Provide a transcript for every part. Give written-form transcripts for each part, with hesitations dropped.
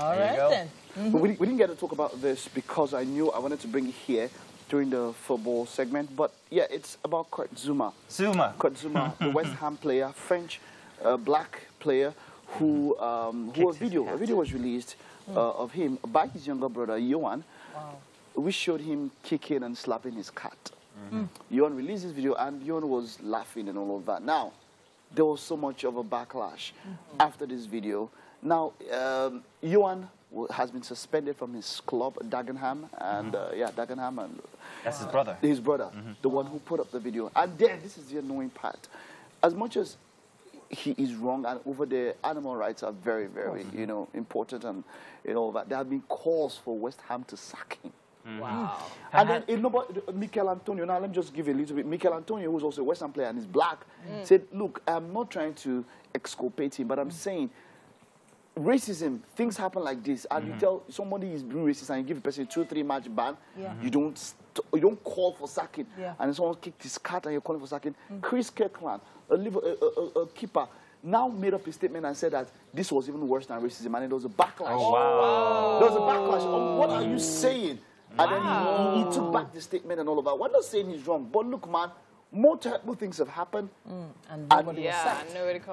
All there right then. Mm-hmm. But we didn't get to talk about this because I knew I wanted to bring it here during the football segment. But yeah, it's about Kurt Zouma. Kurt Zouma, the West Ham player, French black player, who a video was released of him by his younger brother Yohan. Wow. We showed him kicking and slapping his cat. Yohan released this video, and Yohan was laughing and all of that. Now, there was so much of a backlash after this video. Now, Yohan has been suspended from his club, Dagenham, and Dagenham, and that's his brother. His brother, the one who put up the video. And then this is the annoying part. As much as he is wrong, and over there, animal rights are very, very, you know, important, and you know that there have been calls for West Ham to sack him. Wow. And then Mikel Antonio, now let me just give a little bit. Mikel Antonio, who's also a West Ham player and is black, said, look, I'm not trying to exculpate him, but I'm saying racism, things happen like this. And you tell somebody is being racist and you give a person a 2-3 match ban, you don't call for sacking. Yeah. And someone kicked his cat and you're calling for sacking. Chris Kirkland, a keeper, now made up a statement and said that this was even worse than racism, and it was a backlash. Oh, wow. There was a backlash on what are you saying? And then he took back the statement and all of that. We're not saying he's wrong, but look, man, more terrible things have happened. And nobody was sacked.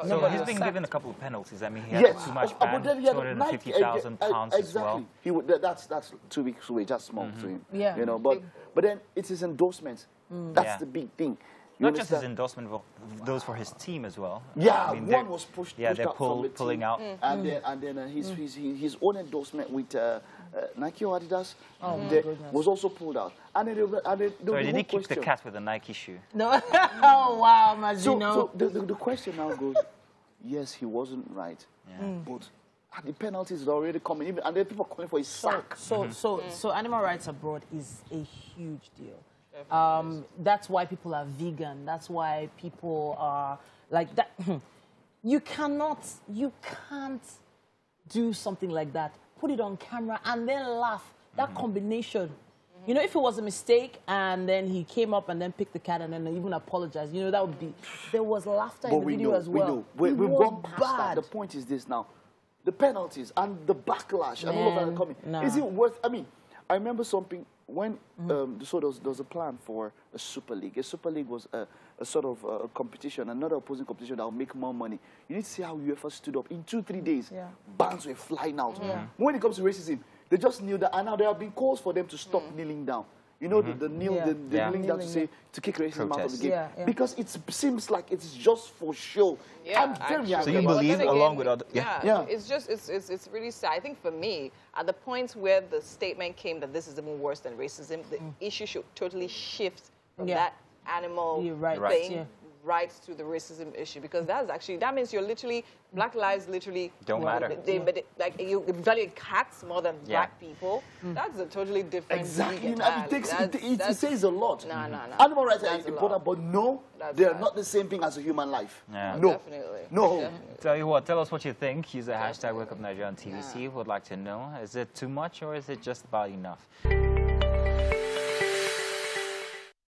So he's been given a couple of penalties. I mean, he had too much ban, 250,000 pounds as well. Exactly. That's 2 weeks away, just small to him. Yeah. You know, but then it's his endorsements. That's the big thing. Not just his endorsement, but those for his team as well. Yeah, I mean, one was pushed out. Yeah, they're pulling out. And then his own endorsement with Nike or Adidas was also pulled out. And did he kick the cat with a Nike shoe? No. Oh, wow, Mazino. So the question now goes, yes, he wasn't right, but the penalties are already coming, and there are people calling for his sack. So animal rights abroad is a huge deal. That's why people are vegan. That's why people are like that. You can't do something like that, put it on camera and then laugh. That combination, you know, if it was a mistake and then he came up and then picked the cat and then even apologized, you know, that would be, there was laughter in the video as well. We've gone past that. The point is this now, the penalties and the backlash and all of that coming. No. Is it worth, I mean, I remember something when so there was a plan for a Super League. A Super League was a sort of a competition, another opposing competition that would make more money. You need to see how UEFA stood up. In 2-3 days, bans were flying out. When it comes to racism, they just kneel down, and now there have been calls for them to stop kneeling down. You know, the kneeling down to kick racism out of the game. Because it seems like it's just for show. Yeah, I'm very happy. So you believe along with other... It's just, it's really sad. I think for me, at the point where the statement came that this is even worse than racism, the issue should totally shift from that animal thing right to the racism issue, because that's actually, that means you're literally, black lives literally don't matter. Like you value cats more than black people. That's a totally different. Exactly, it says a lot. No. Animal rights are important, but they are not the same thing as a human life. Yeah. No, definitely. No. Tell you what, tell us what you think. Use the hashtag WakeUpNigeria on TVC. Would like to know: is it too much or is it just about enough?